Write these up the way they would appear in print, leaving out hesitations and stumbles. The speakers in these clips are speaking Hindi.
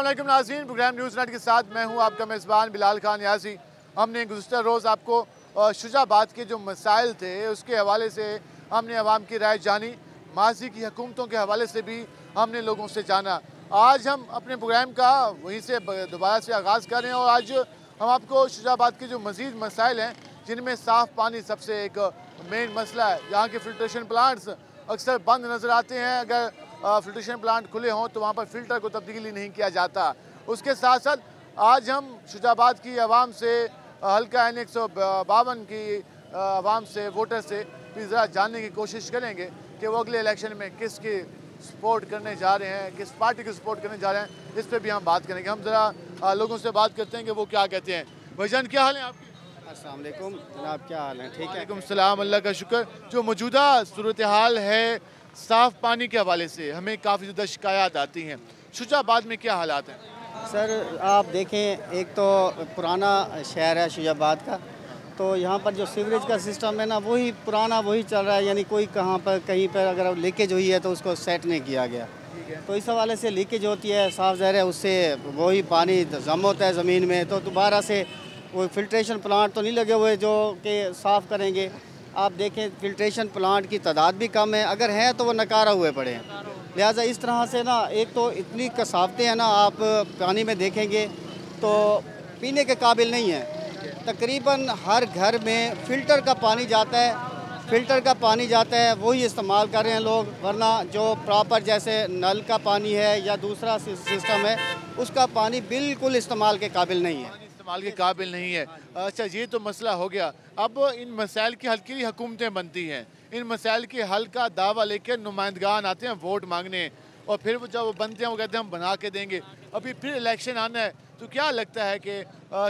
अस्सलाम वालेकुम नाज़रीन, प्रोग्राम न्यूज़ नेट के साथ मैं हूं आपका मेज़बान बिलाल खान यासी। हमने गुज़श्ता रोज़ आपको शुजाबाद के जो मसाइल थे उसके हवाले से हमने आवाम की राय जानी, माजी की हुकूमतों के हवाले से भी हमने लोगों से जाना। आज हम अपने प्रोग्राम का वहीं से दोबारा से आगाज़ कर रहे हैं और आज हम आपको शुजाबाद के जो मज़ीद मसाइल हैं जिनमें साफ़ पानी सबसे एक मेन मसला है। यहाँ के फिल्ट्रेशन प्लांट्स अक्सर बंद नज़र आते हैं, अगर फिल्ट्रेशन प्लांट खुले हों तो वहाँ पर फ़िल्टर को तब्दीली नहीं किया जाता। उसके साथ साथ आज हम शुजाबाद की आवाम से, हल्का N 152 की आवाम से, वोटर से भी ज़रा जानने की कोशिश करेंगे कि वो अगले इलेक्शन में किसकी सपोर्ट करने जा रहे हैं, किस पार्टी की सपोर्ट करने जा रहे हैं, इस पर भी हम बात करेंगे। हम ज़रा लोगों से बात करते हैं कि वो क्या कहते हैं। भाईजान क्या हाल है आपके? अस्सलाम वालेकुम जनाब, क्या हाल है? ठीक है, वालेकुम सलाम, अल्लाह का शुक्र। जो मौजूदा सूरत हाल है साफ़ पानी के हवाले से हमें काफ़ी ज़्यादा शिकायत आती हैं, शुजाबाद में क्या हालात हैं? सर आप देखें, एक तो पुराना शहर है शुजाबाद का, तो यहाँ पर जो सीवरेज का सिस्टम है ना वही पुराना वही चल रहा है, यानी कोई कहाँ पर कहीं पर अगर लीकेज हुई है तो उसको सेट नहीं किया गया, तो इस हवाले से लीकेज होती है, साफ ज़ाहिर है उससे वही पानी जम होता है ज़मीन में, तो दोबारा से वो फिल्ट्रेशन प्लांट तो नहीं लगे हुए जो कि साफ़ करेंगे। आप देखें फिल्ट्रेशन प्लांट की तादाद भी कम है, अगर हैं तो वो नकारा हुए पड़े हैं, लिहाजा इस तरह से ना एक तो इतनी कसावतें हैं ना, आप पानी में देखेंगे तो पीने के काबिल नहीं है। तकरीबन हर घर में फ़िल्टर का पानी जाता है, फ़िल्टर का पानी जाता है वही इस्तेमाल कर रहे हैं लोग, वरना जो प्रॉपर जैसे नल का पानी है या दूसरा सिस्टम है उसका पानी बिल्कुल इस्तेमाल के काबिल नहीं है, माल के काबिल नहीं है। अच्छा ये तो मसला हो गया, अब इन मसाइल के हल के लिए हुकूमतें बनती हैं, इन मसाइल के हल का दावा लेकर नुमाइंदगान आते हैं वोट मांगने, और फिर वो जब वो बनते हैं वो कहते हैं हम बना के देंगे। अभी फिर इलेक्शन आना है तो क्या लगता है कि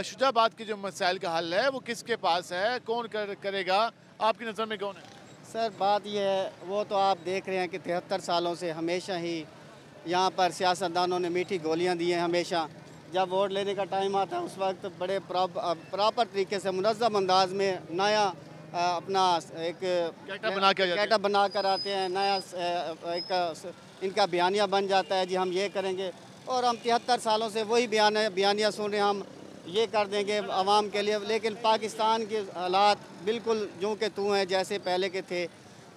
शुजाबाद के जो मसाइल का हल है वो किसके पास है, कौन करेगा, आपकी नज़र में कौन है? सर बात यह है, वो तो आप देख रहे हैं कि 73 सालों से हमेशा ही यहाँ पर सियासतदानों ने मीठी गोलियाँ दी हैं, हमेशा जब वोट लेने का टाइम आता है उस वक्त बड़े प्रॉपर तरीके से मुनज़्ज़म अंदाज में नया अपना एक कैटा बना कर आते हैं, नया एक इनका बयानिया बन जाता है, जी हम ये करेंगे, और हम 73 सालों से वही बयानिया सुन रहे हैं, हम ये कर देंगे आवाम के लिए। लेकिन पाकिस्तान के हालात बिल्कुल जो के तू हैं जैसे पहले के थे,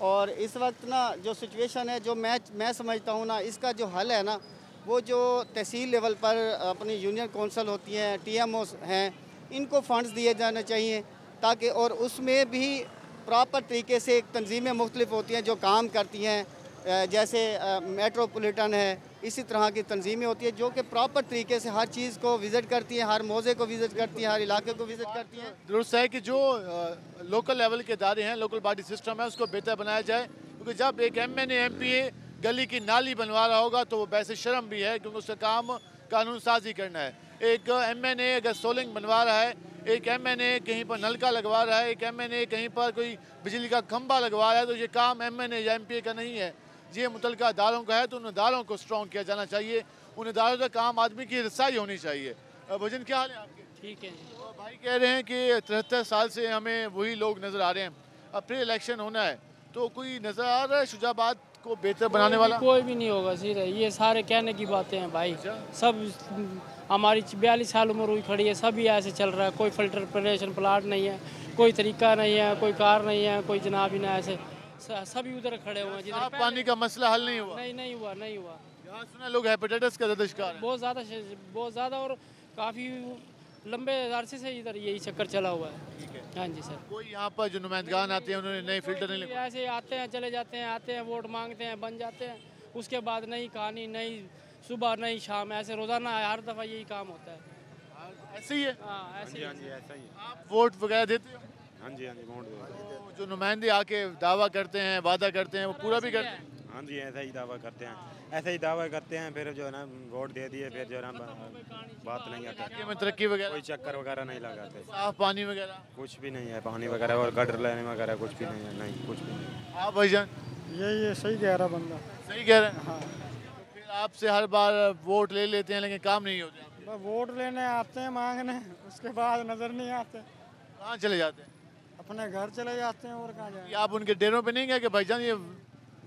और इस वक्त ना जो सिचुएशन है, जो मैं समझता हूँ ना इसका जो हल है ना, वो जो तहसील लेवल पर अपनी यूनियन कौंसल होती हैं, TMO हैं, इनको फ़ंड्स दिए जाने चाहिए ताकि, और उसमें भी प्रॉपर तरीके से एक तंजीमें मुख्तलिफ होती हैं जो काम करती हैं, जैसे मेट्रोपोलिटन है, इसी तरह की तंजीमें होती हैं जो कि प्रॉपर तरीके से हर चीज़ को विज़िट करती हैं, हर मौजे को विज़िट करती हैं, हर इलाके को विज़िट करती हैं। दुरुस्त है कि जो लोकल लेवल के इदारे हैं, लोकल बॉडी सिस्टम है, उसको बेहतर बनाया जाए, क्योंकि जब एक MNA MPA गली की नाली बनवा रहा होगा तो वो वैसे शर्म भी है क्योंकि उसका काम कानून साजी करना है, एक MNA अगर सोलिंग बनवा रहा है, एक MNA कहीं पर नलका लगवा रहा है, एक MNA कहीं पर कोई बिजली का खंभा लगवा रहा है, तो ये काम MNA या MPA का नहीं है, ये मुतलका अदारों का है, तो उन अदारों को स्ट्रॉन्ग किया जाना चाहिए, उन अदारों का काम आदमी की रसाई होनी चाहिए। भजन क्या हाल है आपके? ठीक है। तो भाई कह रहे हैं कि 73 साल से हमें वही लोग नज़र आ रहे हैं, अब फिर इलेक्शन होना है तो कोई नज़र आ रहा है शुजाबाद को बेहतर बनाने वाला? कोई भी नहीं होगा, सीधा ये सारे कहने की बातें हैं भाई। सब हमारी 42 साल उम्र हुई खड़ी है, सब ही ऐसे चल रहा है, कोई फिल्ट्रेशन प्लांट नहीं है, कोई तरीका नहीं है, कोई कार नहीं है, कोई जनाब ही ना, ऐसे सभी उधर खड़े हुए हैं। जिधर पानी का मसला हल नहीं हुआ? नहीं हुआ। यहाँ सुना लोग हेपेटाइटिस का ज़्यादा शिकार है, बहुत ज़्यादा और काफ़ी लंबे अरसे से इधर यही चक्कर चला हुआ है। हाँ जी सर। कोई यहाँ पर जो नुमाइंदगान आते हैं उन्होंने नए फिल्टर नहीं लगे, ऐसे आते हैं चले जाते हैं, आते हैं वोट मांगते हैं बन जाते हैं, उसके बाद नई कहानी, नई सुबह नई शाम, ऐसे रोज़ाना हर दफ़ा यही काम होता है। ऐसे ही है? हाँ ऐसे ही। आप वोट वगैरह देते हो? हाँ जी वोट। जो नुमाइंदे आके दावा करते हैं, वादा करते हैं, वो पूरा भी करते हैं? हाँ जी ऐसा ही दावा करते हैं, फिर जो है ना वोट दे दिए, फिर जो है ना बात नहीं आती में तरक्की वगैरह, कोई चक्कर वगैरह नहीं लगाते, साफ पानी वगैरह कुछ भी नहीं है, पानी वगैरह और गटर लाइन वगैरह कुछ भी नहीं है, नहीं कुछ भी नहीं। आप भाईजान ये सही कह रहा बंदा, सही कह रहे हैं। हाँ फिर आपसे हर बार वोट ले लेते हैं लेकिन काम नहीं होता, वोट लेने आते हैं मांगने, उसके बाद नज़र नहीं आते, कहाँ चले जाते हैं? अपने घर चले जाते हैं और कहाँ जाते हैं। आप उनके डेरों पर नहीं गए कि भाईजान ये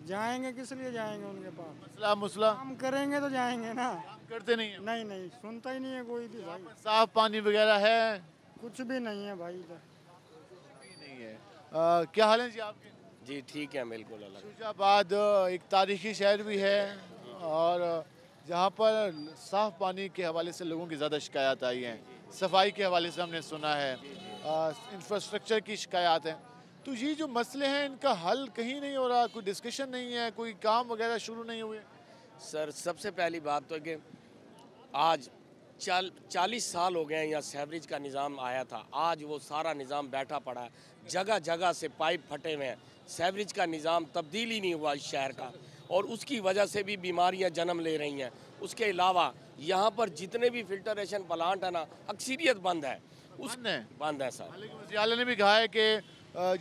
जाएंगे, किस लिए जाएंगे उनके पास? मसला मुसला हम करेंगे तो जाएंगे ना, करते नहीं है। नहीं नहीं, सुनता ही नहीं है कोई भी भाई। साफ पानी वगैरह है? कुछ भी नहीं है भाई, इधर नहीं है। क्या हाल है जी आपके? जी ठीक है, बिल्कुल अलग। शुजाबाद एक तारीखी शहर भी है और जहाँ पर साफ़ पानी के हवाले से लोगों की ज़्यादा शिकायत आई हैं, सफाई के हवाले से हमने सुना है, इंफ्रास्ट्रक्चर की शिकायत है। तो ये जो मसले हैं इनका हल कहीं नहीं हो रहा, कोई डिस्कशन नहीं है, कोई काम वगैरह शुरू नहीं हुए। सर सबसे पहली बात तो है कि आज 40 साल हो गए हैं यहाँ सेवरेज का निज़ाम आया था, आज वो सारा निज़ाम बैठा पड़ा है, जगह जगह से पाइप फटे हुए हैं, सेवरेज का निज़ाम तब्दील ही नहीं हुआ इस शहर का, और उसकी वजह से भी बीमारियां जन्म ले रही हैं। उसके अलावा यहाँ पर जितने भी फिल्ट्रेशन प्लांट है ना, अक्सरियत बंद है, उसने बंद है सर। वज़ीर-ए-आला ने भी कहा है कि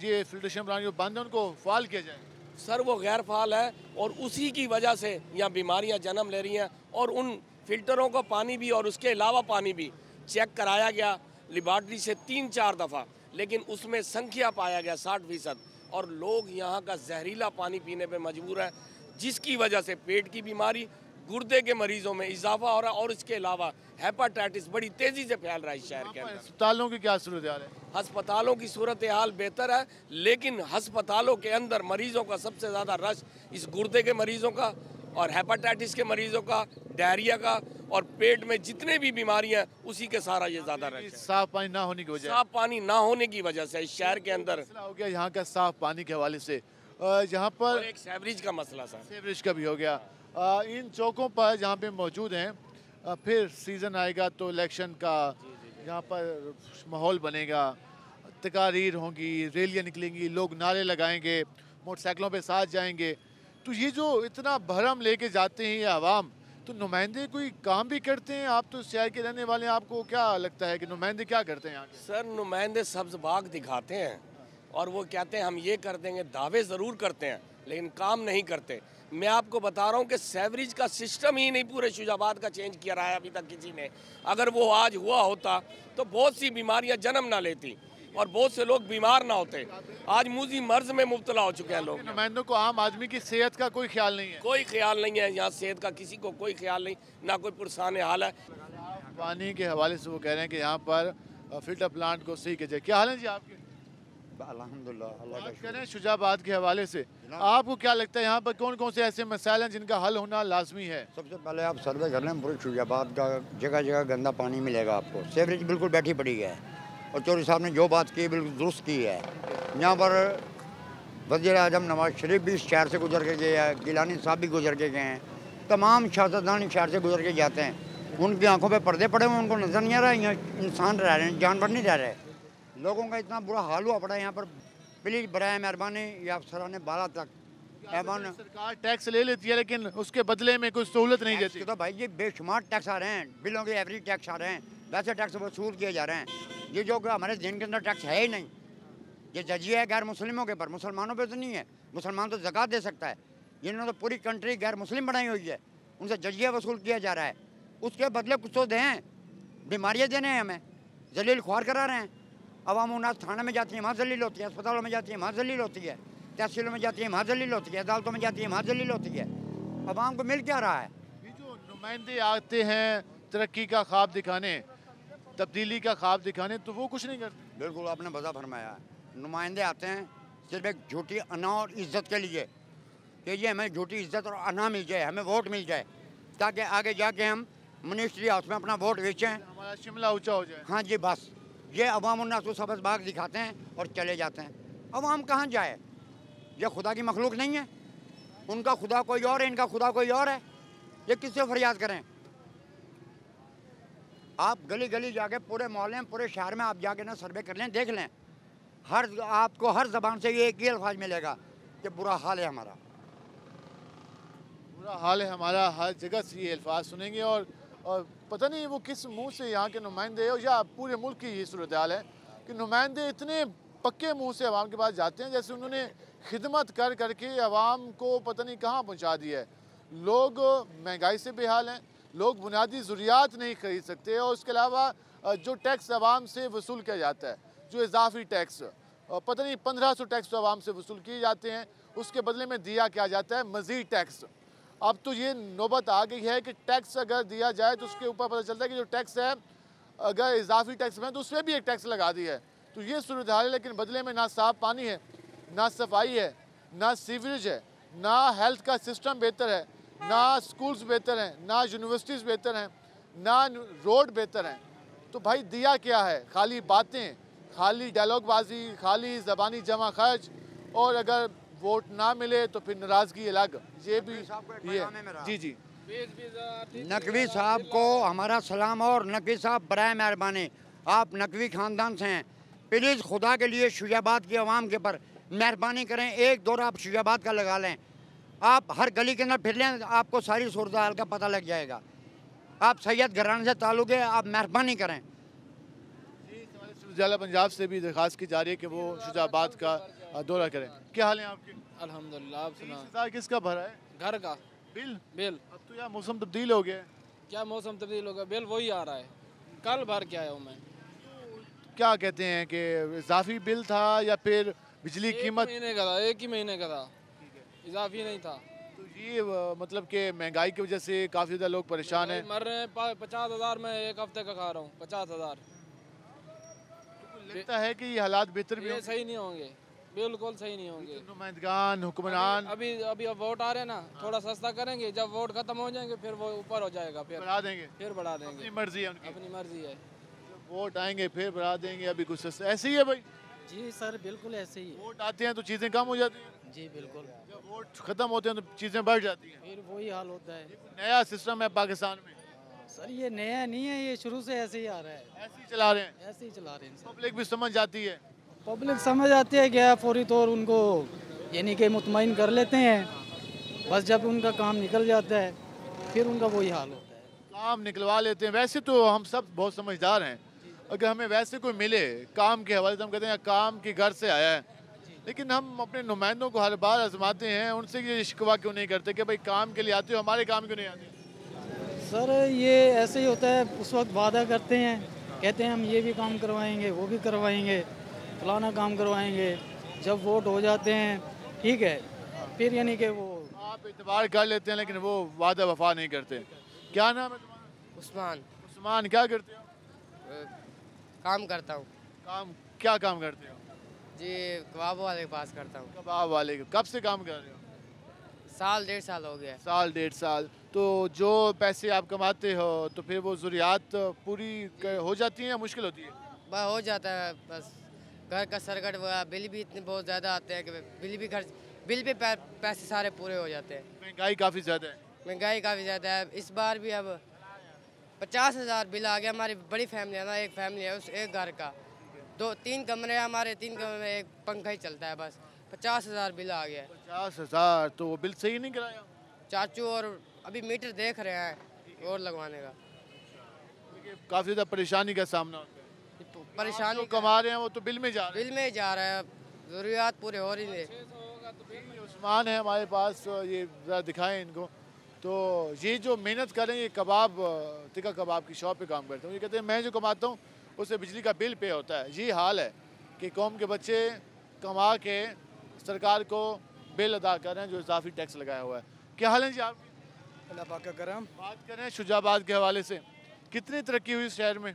ये फिल्ट्रेशन प्लांट जो बंद है उनको फाल किया जाए। सर वो गैर फाल है और उसी की वजह से यहाँ बीमारियाँ जन्म ले रही हैं, और उन फिल्टरों का पानी भी और उसके अलावा पानी भी चेक कराया गया लेबॉर्ट्री से 3-4 दफ़ा, लेकिन उसमें संख्या पाया गया 60%, और लोग यहाँ का जहरीला पानी पीने पे मजबूर हैं, जिसकी वजह से पेट की बीमारी, गुर्दे के मरीजों में इजाफा हो रहा है, और इसके अलावा हेपेटाइटिस बड़ी तेज़ी से फैल रहा है इस शहर के अंदर। अस्पतालों की क्या सूरत हाल है? हस्पतालों की सूरत हाल बेहतर है, लेकिन हस्पतालों के अंदर मरीजों का सबसे ज़्यादा रश इस गुर्दे के मरीजों का और हेपेटाइटिस के मरीजों का, डायरिया का, और पेट में जितने भी बीमारियां उसी के सारा ये ज्यादा रहा है। साफ पानी ना होने की वजह, साफ पानी ना होने की वजह से इस शहर के अंदर हो गया यहाँ का साफ पानी के हवाले से। यहाँ पर एक सेवरेज का मसला सर, सेवरेज का भी हो गया। इन चौकों पर जहाँ पे मौजूद हैं, फिर सीजन आएगा तो इलेक्शन का यहाँ पर माहौल बनेगा, तकारीर होंगी, रैलियाँ निकलेंगी, लोग नारे लगाएंगे, मोटरसाइकिलों पर साथ जाएंगे। तो ये जो इतना भरम लेके जाते हैं ये आवाम, तो नुमाइंदे कोई काम भी करते हैं? आप तो शहर के रहने वाले हैं, आपको क्या लगता है कि नुमाइंदे क्या करते हैं? सर नुमाइंदे सब्ज़ बाग दिखाते हैं और वो कहते हैं हम ये कर देंगे, दावे ज़रूर करते हैं लेकिन काम नहीं करते। मैं आपको बता रहा हूँ कि सेवरेज का सिस्टम ही नहीं पूरे शुजाबाद का चेंज किया रहा है अभी तक किसी ने। अगर वो आज हुआ होता तो बहुत सी बीमारियाँ जन्म ना लेती और बहुत से लोग बीमार ना होते। आज मूजी मर्ज में मुब्तला हो चुके हैं लोग। नुमाइंदों को आम आदमी की सेहत का कोई ख्याल नहीं है, कोई ख्याल नहीं है यहाँ सेहत का, किसी को कोई ख्याल नहीं, ना कोई पुरसान हाल है। पानी के हवाले से वो कह रहे हैं कि यहाँ पर फिल्टर प्लांट को सही किया जाए। क्या हाल है जी आपके? अल्हम्दुलिल्लाह। करें शुजाबाद के हवाले से, आपको क्या लगता है यहाँ पर कौन कौन से ऐसे मसाइल हैं जिनका हल होना लाजमी है? सबसे पहले आप सर्वे कर लें पूरे शुजाबाद का, जगह जगह गंदा पानी मिलेगा आपको, सेवरेज बिल्कुल बैठी पड़ी है। और चौधरी साहब ने जो बात की बिल्कुल दुरुस्त की है। यहाँ पर वज़ीर आज़म नवाज शरीफ भी इस शहर से गुजर के गए हैं, गिलानी साहब भी गुजर के गए हैं, तमाम सियासतदान इस शहर से गुजर के जाते हैं, उनकी आंखों पे पर्दे पड़े हुए, उनको नज़र नहीं आ रहा है यहाँ इंसान रह रहे हैं, जानवर नहीं रह रहे। लोगों का इतना बुरा हाल हुआ पड़ा है यहाँ पर। प्लीज़ बराए मेहरबानी ये अफसरान बाला तक सरकार टैक्स ले लेती है लेकिन उसके बदले में कोई सहूलत नहीं देती। तो भाई ये बेशुमार टैक्स आ रहे हैं, बिलों के एवरेज टैक्स आ रहे हैं, वैसे टैक्स वसूल किए जा रहे हैं। ये जो हमारे दिन के अंदर टैक्स है ही नहीं, ये जजिया है गैर मुस्लिमों के पर, मुसलमानों पे तो नहीं है, मुसलमान तो ज़कात दे सकता है। इन्होंने तो पूरी कंट्री गैर मुस्लिम बनाई हुई है, उनसे जजिया वसूल किया जा रहा है, उसके बदले कुछ तो दें। बीमारियाँ देने हैं हमें, जलील ख्वार करा रहे हैं। अवाम उन्नास थाना में जाती है वहाँ जलील होती है, अस्पतालों में जाती है वहाँ जलील होती है, तहसीलों में जाती है वहाँ जलील होती है, अदालतों में जाती है वहाँ जलील होती है। अवाम को मिल क्या रहा है? ये जो नुमाइंदे आते हैं तरक्की का ख्वाब दिखाने, तब्दीली का ख्वाब दिखाने, तो वो कुछ नहीं करते। बिल्कुल आपने बजा फरमाया। नुमाइंदे आते हैं सिर्फ एक झूठी अना और इज्जत के लिए कि ये हमें झूठी इज्जत और अना मिल जाए, हमें वोट मिल जाए, ताकि आगे जाके हम मिनिस्ट्री हाउस में अपना वोट बेचें, हमारा शिमला ऊंचा हो जाए। हाँ जी बस, ये अवाम उन्नास को सबस बाग दिखाते हैं और चले जाते हैं। अवाम कहाँ जाए? ये खुदा की मखलूक नहीं है, उनका खुदा कोई और है, इनका खुदा कोई और है। ये किससे फरियाद करें? आप गली गली जाके पूरे मोहल्ले में पूरे शहर में आप जाके ना सर्वे कर लें, देख लें, हर आपको हर जबान से ये एक ही अल्फाज मिलेगा कि बुरा हाल है हमारा, बुरा हाल है हमारा। हर जगह से ये अल्फाज सुनेंगे और पता नहीं वो किस मुंह से यहाँ के नुमाइंदे हो, या पूरे मुल्क की ये सूरत हाल है कि नुमाइंदे इतने पक्के मुंह से आवाम के पास जाते हैं जैसे उन्होंने खिदमत कर करके आवाम को पता नहीं कहाँ पहुँचा दिया है। लोग महंगाई से बेहाल हैं, लोग बुनियादी ज़रूरियात नहीं खरीद सकते, और उसके अलावा जो टैक्स आवाम से वसूल किया जाता है, जो इजाफी टैक्स पता नहीं 1500 टैक्स आवाम से वसूल किए जाते हैं, उसके बदले में दिया क्या जाता है, मज़ीद टैक्स। अब तो ये नौबत आ गई है कि टैक्स अगर दिया जाए तो उसके ऊपर पता चलता है कि जो टैक्स है अगर इजाफी टैक्स में तो उसमें भी एक टैक्स लगा दी है। तो ये सूरत हाल है, लेकिन बदले में ना साफ पानी है, ना सफाई है, ना सीवरेज है, ना हेल्थ का सिस्टम बेहतर है, ना स्कूल्स बेहतर हैं, ना यूनिवर्सिटीज़ बेहतर हैं, ना रोड बेहतर हैं। तो भाई दिया क्या है? खाली बातें, खाली डायलॉगबाजी, खाली ज़बानी जमा खर्च, और अगर वोट ना मिले तो फिर नाराज़गी अलग। ये भी जी जी नकवी साहब को हमारा सलाम। और नकवी साहब बराए मेहरबानी, आप नकवी ख़ानदान से हैं, प्लीज़ खुदा के लिए शुजाबाद की आवाम के पर मेहरबानी करें, एक दौर आप शुजाबाद का लगा लें। आप हर गली के अंदर फिर लें, आपको सारी सूरत हाल का पता लग जाएगा। आप सैयद घराने से ताल्लुक़ है, आप मेहरबानी करें। ज़िला पंजाब से भी दरख्वास्त की जा रही है कि वो शुजाबाद का दौरा करें। क्या हाल है आपके? अल्हम्दुलिल्लाह। आप सुना किसका भरा है? घर का बिल। अब तो यार मौसम तब्दील हो गया। क्या मौसम तब्दील हो गया? बिल वही आ रहा है, कल भर के आया हूँ मैं। क्या कहते हैं कि इजाफी बिल था या फिर बिजली कीमत? एक ही महीने का था, इजाफी नहीं था। तो ये मतलब कि महंगाई की वजह से काफ़ी ज़्यादा लोग परेशान हैं, मर रहे हैं। 50,000 मैं एक हफ्ते का खा रहा हूँ, 50,000। लगता है कि ये हालात बेहतर भी सही नहीं होंगे, बिल्कुल सही नहीं होंगे। नुमाइंदगान हुक्मरान अभी अभी अब वोट आ रहे हैं ना, थोड़ा सस्ता करेंगे, जब वोट खत्म हो जाएंगे फिर वो ऊपर हो जाएगा, फिर बढ़ा देंगे, फिर बढ़ा देंगे। अपनी मर्जी है उनकी, अपनी मर्जी है। वोट आएंगे फिर बढ़ा देंगे, अभी कुछ सस्ता। ऐसे ही है भाई? जी सर बिल्कुल ऐसे ही। वोट आते हैं तो चीज़ें कम हो जाती हैं। जी बिल्कुल। जब वोट खत्म होते हैं तो चीज़ें बढ़ जाती हैं, फिर वही हाल होता है। नया सिस्टम है पाकिस्तान में सर, ये नया नहीं है, ये शुरू से ऐसे ही आ रहा है, ऐसे ही चला रहे हैं, ऐसे ही चला रहे हैं। पब्लिक भी समझ जाती है, पब्लिक समझ आती है क्या, फौरी तौर उनको यानी कि मुतमईन कर लेते हैं। बस जब उनका काम निकल जाता है फिर उनका वही हाल होता है, काम निकलवा लेते हैं। वैसे तो हम सब बहुत समझदार हैं, अगर हमें वैसे कोई मिले काम के हवाले से हम कहते हैं काम के घर से आया है, लेकिन हम अपने नुमाइंदों को हर बार आजमाते हैं, उनसे ये शिकवा क्यों नहीं करते कि भाई काम के लिए आते हो, हमारे काम क्यों नहीं आते? सर ये ऐसे ही होता है, उस वक्त वादा करते हैं, कहते हैं हम ये भी काम करवाएंगे, वो भी करवाएंगे, फलाना काम करवाएंगे, जब वोट हो जाते हैं ठीक है, फिर यानी कि वो आप इतबार कर लेते हैं, लेकिन वो वादा वफा नहीं करते। क्या नाम है तुम्हारा? उस्मान। क्या करते हो? काम करता हूँ। काम क्या काम करते हो? जी कबाब वाले के पास करता हूँ। कबाब वाले? कब से काम कर रहे हो? साल डेढ़ साल हो गया। साल डेढ़ साल। तो जो पैसे आप कमाते हो तो फिर वो ज़रूरियात पूरी हो जाती हैं या मुश्किल होती है? बस हो जाता है, बस घर का सरकट वगैरह, बिल भी इतने बहुत ज़्यादा आते हैं कि बिल भी खर्च, बिल पे पैसे सारे पूरे हो जाते हैं। महंगाई काफ़ी ज़्यादा है। महंगाई काफ़ी ज़्यादा है। इस बार भी अब 50,000 बिल आ गया। हमारी बड़ी फैमिली है ना, एक फैमिली है उस एक घर का, 2-3 कमरे हमारे, 3 कमरे में एक पंखा ही चलता है बस। 50,000 बिल आ गया। 50,000। तो वो बिल सही नहीं कराया चाचू, और अभी मीटर देख रहे हैं और लगवाने का। काफ़ी ज़्यादा परेशानी का सामना होता है। परेशानी तो कमा रहे हैं वो तो बिल में जा रहे हैं, बिल में ही जा रहा है, ज़रूरियात पूरे हो रही नहीं। उस्मान है हमारे पास, ये ज़रा दिखाएं इनको। तो ये जो मेहनत कर रहे हैं, ये कबाब टिक्का कबाब की शॉप पे काम करते हैं। ये कहते हैं मैं जो कमाता हूँ उससे बिजली का बिल पे होता है। ये हाल है कि कौम के बच्चे कमा के सरकार को बिल अदा कर रहे हैं जो इजाफी टैक्स लगाया हुआ है। क्या हाल है जी आप? अल्लाह पाक का करम। बात करें शुजाबाद के हवाले से, कितनी तरक्की हुई इस शहर में?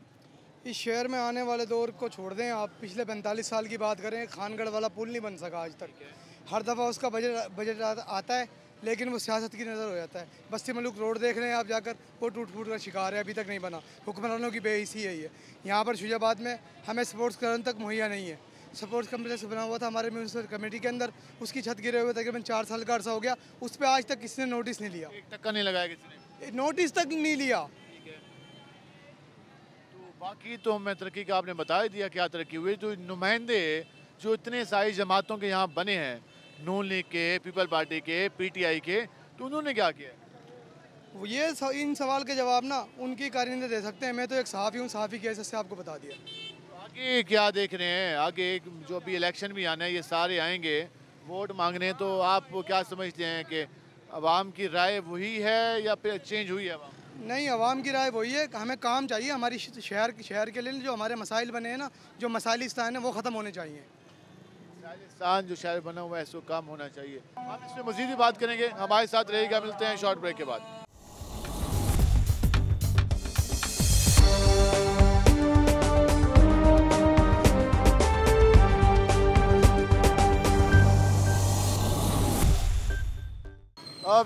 इस शहर में आने वाले दौर को छोड़ दें आप, पिछले 45 साल की बात करें, खानगढ़ वाला पुल नहीं बन सका आज तक। हर दफ़ा उसका बजट आता है लेकिन वो सियासत की नज़र हो जाता है। बस्ती मलूक रोड देख रहे हैं आप जाकर, वो टूट फूट का शिकार है, अभी तक नहीं बना। हुक्मरानों की बेहिसी है ये। यहाँ पर शुजाबाद में हमें स्पोर्ट्स ग्राउंड तक मुहैया नहीं है। स्पोर्ट्स कम्प्लेक्स बना हुआ था हमारे म्यूनसिपल कमेटी के अंदर, उसकी छत गिरे हुए तकरीबन 4 साल का अर्सा हो गया, उस पर आज तक किसी ने नोटिस नहीं लिया, एक टक्का नहीं लगाया किसी ने, नोटिस तक नहीं लिया। तो बाकी तो मैं तरक्की का आपने बता ही दिया क्या तरक्की हुई। तो नुमाइंदे जो इतने सारी जमातों के यहाँ बने हैं, नून लीग के, पीपल पार्टी के, PTI के, तो उन्होंने क्या किया? ये इन सवाल के जवाब ना उनकी कारिंदे दे सकते हैं। मैं तो एक सहाफ़ी हूँ, सहाफ़ी के हिसाब से आपको बता दिया। आगे क्या देख रहे हैं? आगे एक जो अभी इलेक्शन भी आना है, ये सारे आएंगे वोट मांगने, तो आप क्या समझते हैं कि आवाम की राय वही है या फिर चेंज हुई है? नहीं, आवाम की राय वही है। हमें काम चाहिए, हमारी शहर के लिए जो हमारे मसाइल बने हैं ना, जो मसाइलिस्तान है वो ख़त्म होने चाहिए। राजस्थान जो शहर बना हुआ है इसको काम होना चाहिए। हम इसमें मजीद ही बात करेंगे, हमारे साथ रहेगा। मिलते हैं शॉर्ट ब्रेक के बाद।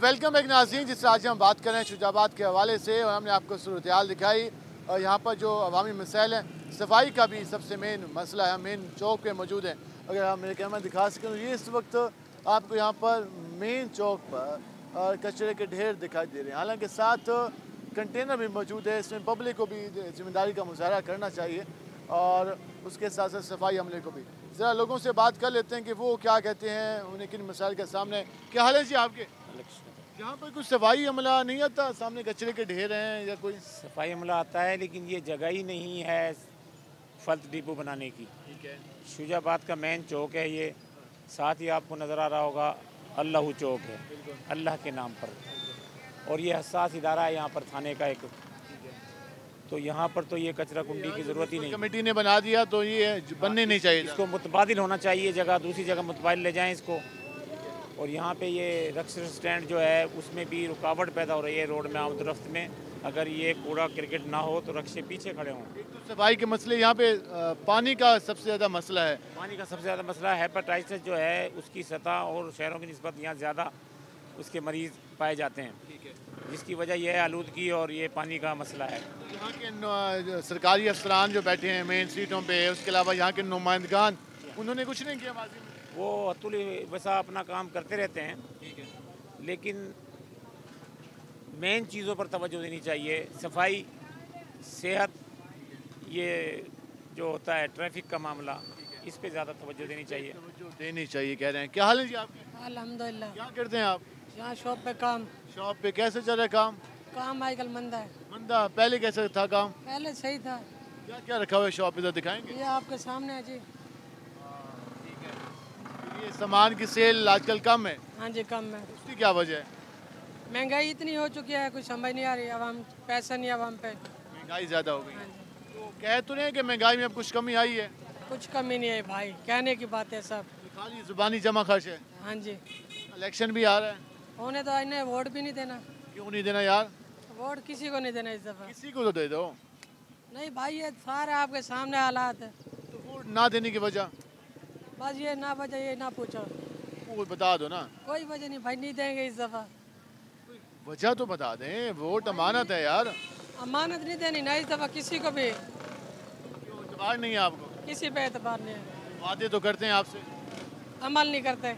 वेलकम बैक नाज़रीन। जिस तरह आज हम बात कर रहे हैं शुजाबाद के हवाले से और हमने आपको सूरत हाल दिखाई और यहाँ पर जो अवामी मसाइल हैं, सफाई का भी सबसे मेन मसला है। मेन चौक पे मौजूद हैं, अगर आप मेरे कैमरा दिखा सकें तो ये इस वक्त आपको यहाँ पर मेन चौक पर कचरे के ढेर दिखाई दे रहे हैं। हालांकि साथ कंटेनर भी मौजूद है, इसमें पब्लिक को भी जिम्मेदारी का मुजाहरा करना चाहिए और उसके साथ साथ सफाई अमले को भी। ज़रा लोगों से बात कर लेते हैं कि वो क्या कहते हैं, उन्हें किन मसाइल का सामना है। क्या हाल है जी आपके? यहाँ पर कुछ सफाई अमला नहीं आता? सामने कचरे के ढेर हैं या कोई सफाई अमला आता है, लेकिन ये जगह ही नहीं है फल्त डिपो बनाने की। ठीक है, शुजाबाद का मेन चौक है ये। साथ ही आपको नज़र आ रहा होगा अल्लाह चौक है, अल्लाह के नाम पर। और ये हसास इदारा है यहाँ पर थाने का एक, तो यहाँ पर तो ये कचरा कुंडी की ज़रूरत ही नहीं। कमेटी ने बना दिया तो ये बनने नहीं चाहिए, इसको मुतबादिल होना चाहिए जगह, दूसरी जगह मुतबादिल ले जाएँ इसको। और यहाँ पे ये रक्स स्टैंड जो है उसमें भी रुकावट पैदा हो रही है रोड में, आमदरफ्त में। अगर ये कूड़ा क्रिकेट ना हो तो रक्शे पीछे खड़े हों। एक तो सफाई के मसले, यहाँ पे पानी का सबसे ज़्यादा मसला है। पानी का सबसे ज़्यादा मसला है। हेपेटाइटिस जो है उसकी सतह और शहरों की नस्बत यहाँ ज़्यादा उसके मरीज़ पाए जाते हैं। ठीक है, जिसकी वजह यह है आलूदगी और ये पानी का मसला है। यहाँ के सरकारी अफसरान जो बैठे हैं मेन सीटों पर, उसके अलावा यहाँ के नुमाइंदगान, उन्होंने कुछ नहीं किया। वो अतुल वसा अपना काम करते रहते हैं। ठीक है, लेकिन मेन चीज़ों पर तवज्जो देनी चाहिए। सफाई, सेहत, ये जो होता है ट्रैफिक का मामला, इस पे ज़्यादा तवज्जो देनी चाहिए। कह रहे हैं। क्या हाल है जी आपके? अल्हम्दुलिल्लाह। क्या करते हैं आप? यहाँ शॉप पे काम। शॉप पे कैसे चल रहा है काम? काम आजकल मंदा है। मंदा? पहले कैसे था काम? पहले सही था। क्या क्या रखा हुआ है शॉप पे, दिखाएंगे? ये आपके सामने है जी। सामान की सेल आजकल कम है। हाँ जी, कम है। उसकी क्या वजह है? महंगाई इतनी हो चुकी है, कुछ समझ नहीं आ रही। आवाम पैसा नहीं, आवाम पे महंगाई ज्यादा हो गई। हाँ तो कह तो नहीं कि महंगाई में अब कुछ कमी आई है? कुछ कमी नहीं आई भाई, कहने की बात है सब। खाली जुबानी जमा खर्च है। हाँ जी, इलेक्शन भी आ रहा है। होने तो आज वोट भी नहीं देना। क्यों नहीं देना यार? वोट किसी को नहीं देना इस दफा। किसी को तो दे दो। नहीं भाई, ये सारे आपके सामने हालात है। तो वोट ना देने की वजह? बस ये ना वजह, ये ना पूछो, वो बता दो ना। कोई वजह नहीं भाई, नहीं देंगे इस दफा। वजह तो बता दें, वोट अमानत है यार। अमानत नहीं देनी ना इस दफा किसी को भी। एतबार नहीं है आपको? किसी पे एतबार नहीं है। वादे तो करते हैं आपसे, अमल नहीं करते।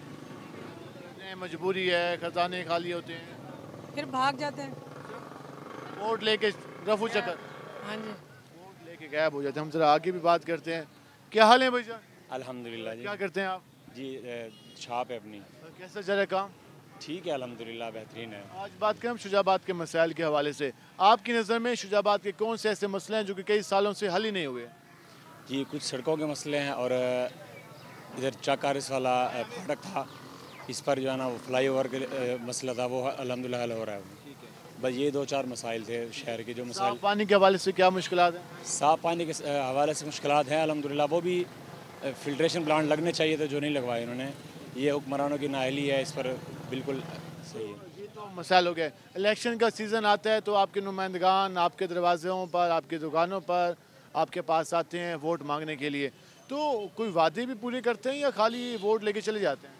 मजबूरी है, खजाने खाली होते हैं, फिर भाग जाते हैं वोट लेके। रफू चक्कर। हाँ जी, वोट लेके गायब हो जाते हैं। हम जरा आगे भी बात करते हैं। क्या हाल है भैया? अल्हम्दुलिल्लाह जी। क्या करते हैं आप? जी छाप है अपनी। कैसा चल रहा काम? ठीक है अल्हम्दुलिल्लाह, बेहतरीन है। आज बात करें शुजाबाद के मसाइल के हवाले से। आपकी नज़र में शुजाबाद के कौन से ऐसे मसले हैं जो कि कई सालों से हल ही नहीं हुए? जी कुछ सड़कों के मसले हैं, और इधर चाकारिस वाला फाटक था, इस पर जो है ना वो फ्लाई ओवर का मसला था, वो अल्हम्दुलिल्लाह हल हो रहा है। बस ये दो चार मसाइल थे शहर के। जो मसाइल पानी के हवाले से क्या मुश्किल हैं? साफ़ पानी के हवाले से मुश्किल हैं अल्हम्दुलिल्लाह। वो भी फिल्ट्रेशन प्लांट लगने चाहिए थे, जो नहीं लगवाए उन्होंने। ये हुक्मरानों की नाअहली है, इस पर बिल्कुल सही है। ये तो मसाइल हो गए। इलेक्शन का सीज़न आता है तो आपके नुमाइंदगान आपके दरवाज़ों पर, आपकी दुकानों पर आपके पास आते हैं वोट मांगने के लिए, तो कोई वादे भी पूरे करते हैं या खाली वोट लेके चले जाते हैं?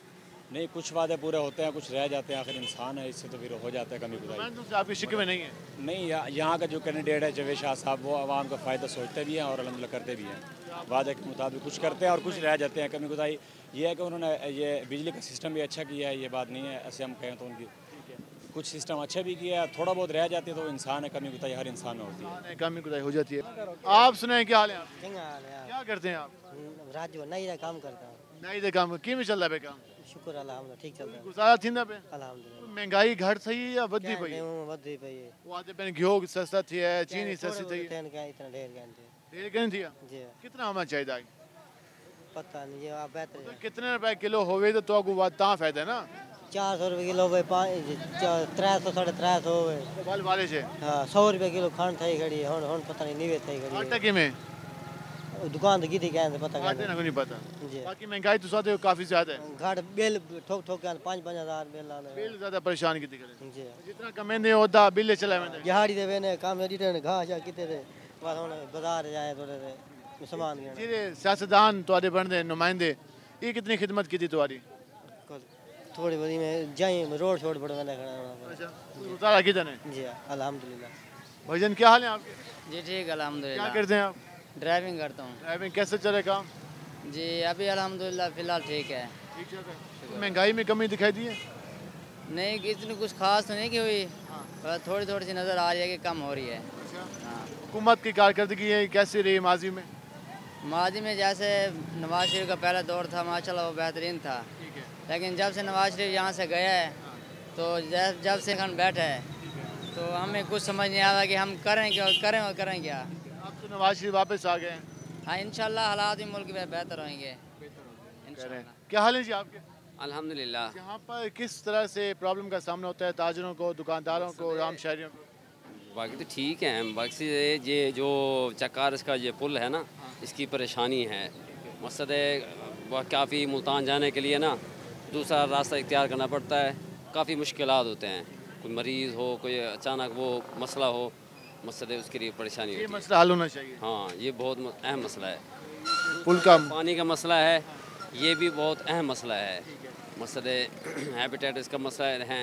नहीं, कुछ वादे पूरे होते हैं, कुछ रह जाते हैं। आखिर इंसान है, इससे तो फिर हो जाता है कमी गुजारी। आपके शिकवे नहीं है? नहीं, यहाँ का जो कैंडिडेट है जवेद शाह साहब, वो आवाम का फ़ायदा सोचते भी हैं और अलहमदिल्ला करते भी हैं। वादे के मुताबिक कुछ करते हैं और कुछ रह जाते हैं कमी गुजारी। ये है कि उन्होंने ये बिजली का सिस्टम भी अच्छा किया है, ये बात नहीं है ऐसे हम कहें तो। उनकी कुछ सिस्टम अच्छा भी किया है, थोड़ा बहुत रह जाते हैं। तो इंसान है, कमी गुजारी हर इंसान में होती है, कमी गुजारी हो जाती है। आप सुनाएं, क्या हाल है? क्या करते हैं आप? राजू नहीं काम करता हूँ। नहीं काम क्यों चल रहा है? काम शुक्र अल्हम्दुलिल्लाह ठीक चल रहा है, गुजारा थींदा पे अल्हम्दुलिल्लाह। महंगाई घट सही है या वधी पई है? वधी पई है। वादे पे घियो सस्ता थी है, चीनी सस्ती थी है। टेन का इतना ढेर गंदी ढेर गंदी जी। कितना होना चाहिए आगे? पता नहीं, ये आप बेहतर तो कितने रुपए किलो होवे तो अगुवा ता फायदा है ना। 400 रुपए किलो होवे, 300 350 होवे बाल वाले से। हां 100 रुपए किलो खान थाई घड़ी, हुन पता नहीं नीवे थाई घड़ी। आटा किमे दुकान तो की थी क्या पता नहीं पता जी। बाकी महंगाई तो साथ काफ़ी ज़्यादा है, घाट बिल ठोक ठोक के 5-5 हज़ार बिल आने बिल ज़्यादा परेशान की थी जी। जितना कमे नहीं होता बिल चला में दिहाड़ी दे वेने काम रिटर्न घास या किते थे बस हुन बाजार जाए थोड़े से सामान जी। सियासतदान तुम्हारे बनते नुमाइंदे ये कितनी खिदमत की थी तुम्हारी? थोड़ी बड़ी में जाए रोड शोड पर मैंने खड़ा जी। अल्हम्दुलिल्लाह। भाईजान क्या हाल है आपके? जी ठीक अल्हम्दुलिल्लाह। क्या करते हैं आप? ड्राइविंग करता हूँ। ड्राइविंग कैसे चले काम? जी अभी अल्हम्दुलिल्लाह फ़िलहाल ठीक है। ठीक चल रहा है। महंगाई में कमी दिखाई दी है? नहीं इतनी कुछ खास तो नहीं की हुई, पर थोड़ी थोड़ी सी नज़र आ रही है कि कम हो रही है। हुकूमत की कारकर्दगी है कैसी रही माजी में? माजी में जैसे नवाज शरीफ का पहला दौर था माशाल्लाह वो बेहतरीन था, लेकिन जब से नवाज शरीफ यहाँ से गया है तो जब से खान बैठा है तो हमें कुछ समझ नहीं आ रहा कि हम करें क्या करें और करें क्या। तो नवाज शरीफ वापस आ गए हैं। हाँ इंशाल्लाह हालात भी मुल्क में बेहतर होंगे। क्या हाल है जी आपके? अल्हम्दुलिल्लाह। यहाँ पर किस तरह से प्रॉब्लम का सामना होता है ताजरों को, दुकानदारों को, आम शहरियों को? बाकी तो ठीक है, बाकी ये जो चक्कर इसका ये पुल है ना इसकी परेशानी है। मकसद है काफ़ी मुल्तान जाने के लिए ना दूसरा रास्ता इख्तियार करना पड़ता है, काफ़ी मुश्किलात होते हैं। कोई मरीज़ हो, कोई अचानक वो मसला हो, मसला है उसके लिए परेशानी होती है। ये मसला हल होना चाहिए। हाँ ये बहुत अहम मसला है। पुल का पानी का मसला है, ये भी बहुत अहम मसला है। मसले हैबिटेट्स का मसला है,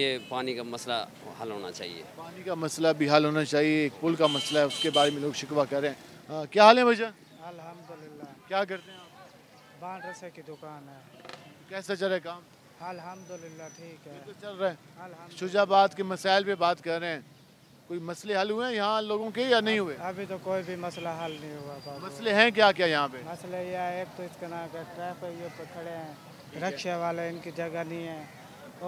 ये पानी का मसला हल होना चाहिए। पानी का मसला भी हल होना चाहिए। एक पुल का मसला है उसके बारे में लोग शिकवा कर रहे हैं। क्या हाल है भैया? अल्हम्दुलिल्लाह। क्या करते हैं आप? बांट रसे की दुकान है। कैसा चल रहा है काम? अल्हम्दुलिल्लाह ठीक है चल रहा है। शुजाबाद के मसाइल पे बात कर रहे हैं, कोई मसले हल हुए हैं यहाँ लोगों के या नहीं हुए? अभी तो कोई भी मसला हल नहीं हुआ। मसले हैं क्या क्या यहाँ पे? मसले यह है एक तो इसका नाम का ट्रैफिक, ये पर खड़े हैं रिक्शे वाले, इनकी जगह नहीं है।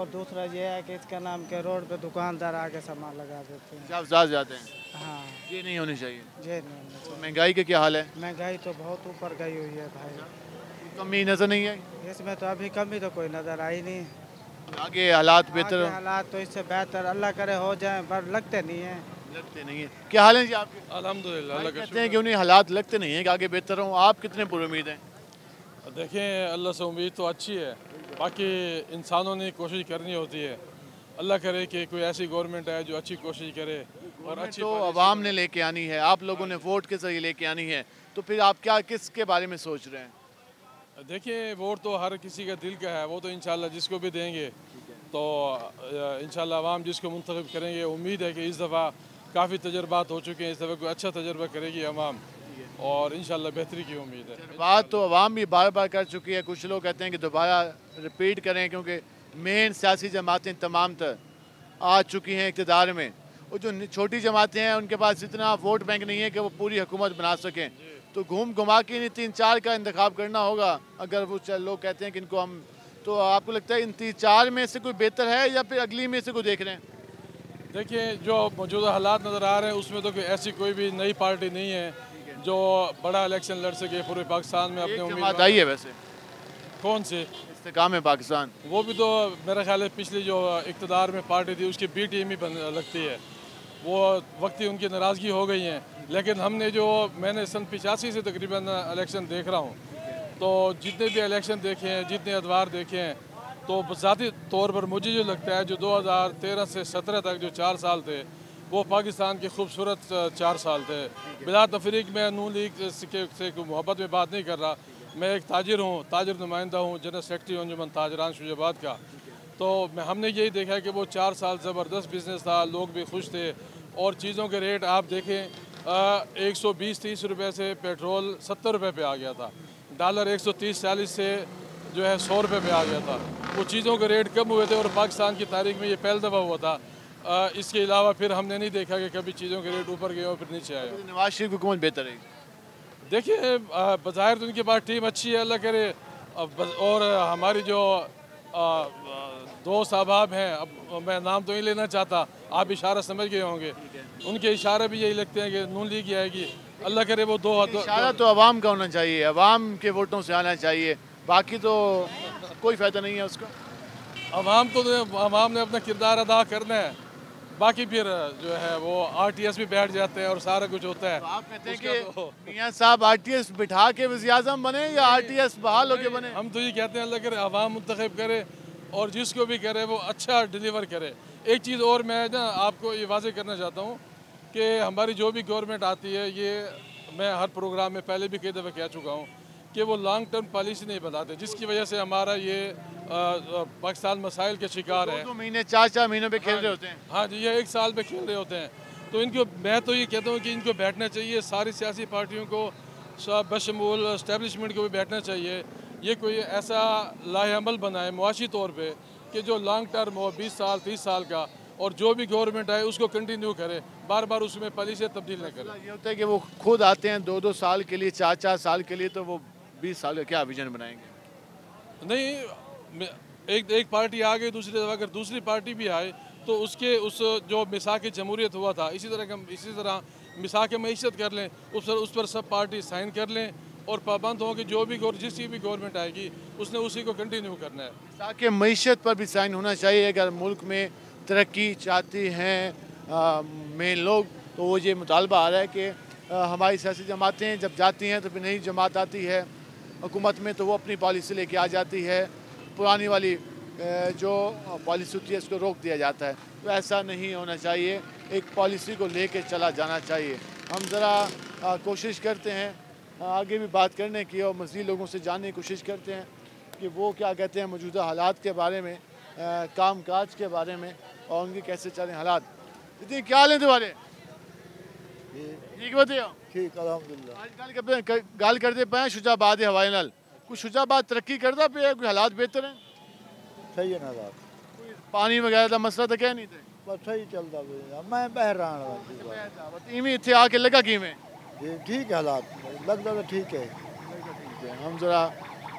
और दूसरा ये है कि इसका नाम के रोड पे दुकानदार आके सामान लगा देते हैं, साफ जाते हैं। हाँ ये नहीं होनी चाहिए। ये नहीं होना चाहिए। महंगाई के क्या हाल है? महंगाई तो बहुत ऊपर गई हुई है भाई, कमी नज़र नहीं आई इसमें। तो अभी कमी तो कोई नज़र आई नहीं। आगे हालात बेहतर, हालात तो इससे बेहतर अल्लाह करे हो जाए, पर लगते नहीं है। लगते नहीं है। क्या हाल है जी आपके? अल्हम्दुलिल्लाह। कहते हैं कि उन्हें हालात लगते नहीं है कि आगे बेहतर हों। आप कितने पुरुद हैं? देखें अल्लाह से उम्मीद तो अच्छी है, बाकी इंसानों ने कोशिश करनी होती है। अल्लाह करे कि कोई ऐसी गवर्नमेंट आए जो अच्छी कोशिश करे। और अच्छी तो आवाम ने लेके आनी है, आप लोगों ने वोट के जरिए लेके आनी है, तो फिर आप क्या किसके बारे में सोच रहे हैं? देखिए वोट तो हर किसी का दिल का है, वो तो इंशाल्लाह जिसको भी देंगे तो इंशाल्लाह आवाम जिसको मुंतखब करेंगे। उम्मीद है कि इस दफ़ा काफ़ी तजर्बात हो चुके हैं, इस दफ़ा कोई अच्छा तजर्बा करेगी आवाम और इंशाल्लाह बेहतरी की उम्मीद है। बात तो आवाम भी बार बार कर चुकी है, कुछ लोग कहते हैं कि दोबारा रिपीट करें क्योंकि मेन सियासी जमातें तमाम तर आ चुकी हैं इक़्तिदार में, और जो छोटी जमातें हैं उनके पास इतना वोट बैंक नहीं है कि वो पूरी हुकूमत बना सकें। तो घूम घुमा के इन 3-4 का इंतखाब करना होगा। अगर वो लोग कहते हैं कि इनको हम, तो आपको लगता है इन 3-4 में से कोई बेहतर है या फिर अगली में से कोई देख रहे हैं? देखिए जो मौजूदा हालात नज़र आ रहे हैं उसमें तो ऐसी कोई भी नई पार्टी नहीं है जो बड़ा इलेक्शन लड़ सके पूरे पाकिस्तान में। अपने उम्मीद आई है वैसे कौन से इस्तेकाम है पाकिस्तान, वो भी तो मेरा ख्याल है पिछली जो इकतदार में पार्टी थी उसकी बी टीम ही लगती है। वो वक्ती उनकी नाराज़गी हो गई है, लेकिन हमने जो मैंने सन 85 से तकरीबन इलेक्शन देख रहा हूँ, तो जितने भी इलेक्शन देखे हैं, जितने अदवार देखे हैं, तो ज़ाती तौर पर मुझे जो लगता है जो 2013 से 17 तक जो 4 साल थे वो पाकिस्तान के खूबसूरत 4 साल थे। बिला तफरीक मैं नून लीग से मोहब्बत में बात नहीं कर रहा, मैं एक ताजिर हूँ, ताजिर नुमाइंदा हूँ, जनरल सेक्रेटरी अंजुमन ताजरान शुजाबाद का। तो हमने यही देखा है कि वो 4 साल ज़बरदस्त बिजनेस था, लोग भी खुश थे और चीज़ों के रेट आप देखें 120-130 रुपये से पेट्रोल 70 रुपये पे आ गया था, डॉलर 130-140 से जो है 100 रुपये पे आ गया था। वो चीज़ों के रेट कम हुए थे और पाकिस्तान की तारीख में ये पहल दफा हुआ था। इसके अलावा फिर हमने नहीं देखा कि कभी चीज़ों के रेट ऊपर गए और फिर नीचे आए। नवाज शरीफ हुकूमत बेहतर है देखिए, बज़ाहिर तो उनके पास टीम अच्छी है, अल्लाह करे। और हमारी जो दोस्त अहबाब हैं, अब मैं नाम तो नहीं लेना चाहता, आप इशारा समझ गए होंगे, उनके इशारे भी यही लगते हैं कि नून लीग आएगी, अल्लाह करे वो इशारा तो आवाम का होना चाहिए, आवाम के वोटों से आना चाहिए, बाकी तो कोई फ़ायदा नहीं है उसका। आवाम ने अपना किरदार अदा करना है, बाकी फिर जो है वो आरटीएस भी बैठ जाते हैं और सारा कुछ होता है। तो आप कहते हैं कि मियां साहब आरटीएस बिठा के वज़ीर आज़म बने या आरटीएस बहाल होके बने? हम तो ये कहते हैं अल्लाह करे आवाम मुंतखब करे और जिसको भी करे वो अच्छा डिलीवर करे। एक चीज़ और मैं ना आपको ये वाजे करना चाहता हूँ कि हमारी जो भी गवर्नमेंट आती है, ये मैं हर प्रोग्राम में पहले भी कई दफ़े कह चुका हूँ कि वो लॉन्ग टर्म पॉलिसी नहीं बताते, जिसकी वजह से हमारा ये पाकिस्तान मसाइल के शिकार है। तो महीने चार महीनों पे खेल रहे होते हैं। हाँ जी, ये एक साल पे खेल रहे होते हैं। तो इनको मैं तो ये कहता हूँ कि इनको बैठना चाहिए, सारी सियासी पार्टियों को बशमूल इस्टेब्लिशमेंट को भी बैठना चाहिए। ये कोई ऐसा लाहेअमल बनाए मुआशी तौर पर कि जो लॉन्ग टर्म हो, 20 साल 30 साल का, और जो भी गवर्नमेंट आए उसको कंटिन्यू करे, बार बार उसमें पॉलिसी तब्दील न करे। ये होता है कि वो खुद आते हैं 2-2 साल के लिए, 4-4 साल के लिए, तो वो 20 साल का क्या विजन बनाएंगे? नहीं, एक पार्टी आ गई, दूसरी दफ़ा अगर दूसरी पार्टी भी आए तो उसके उस जो मिसाक जमहूरियत हुआ था, इसी तरह मिसाक मईशत कर लें, उस पर सब पार्टी साइन कर लें और पाबंद हो कि जो भी जिसकी भी गवर्नमेंट आएगी उसने उसी को कंटिन्यू करना है। मिसाक मईशत पर भी साइन होना चाहिए। अगर मुल्क में तरक्की चाहती हैं मेन लोग, तो वो ये मुतालबा आ रहा है कि हमारी सियासी जमातें जब जाती हैं तो फिर नई जमात आती है हुकूमत में, तो वो अपनी पॉलिसी लेके आ जाती है, पुरानी वाली जो पॉलिसी होती है इसको रोक दिया जाता है। तो ऐसा नहीं होना चाहिए, एक पॉलिसी को लेके चला जाना चाहिए। हम ज़रा कोशिश करते हैं आगे भी बात करने की और मज़ीद लोगों से जानने की कोशिश करते हैं कि वो क्या कहते हैं मौजूदा हालात के बारे में, काम काज के बारे में और उनके कैसे चले हालात। देखिए क्या हाल है तुम्हारे? ठीक बताओ। ठीक अल्हम्दुलिल्लाह। आज कल गाल करते पे शुजाबाद हवाई नाल, कुछ शुजाबाद तरक्की करता पे है, कोई हालात बेहतर हैं? सही है ना बात, कोई पानी वगैरह का मसला तो क्या नहीं था? बस सही चलता पे। मैं बहरा इवें इतने आके लगा कि मैं ठीक हालात लगता तो ठीक है। हम जरा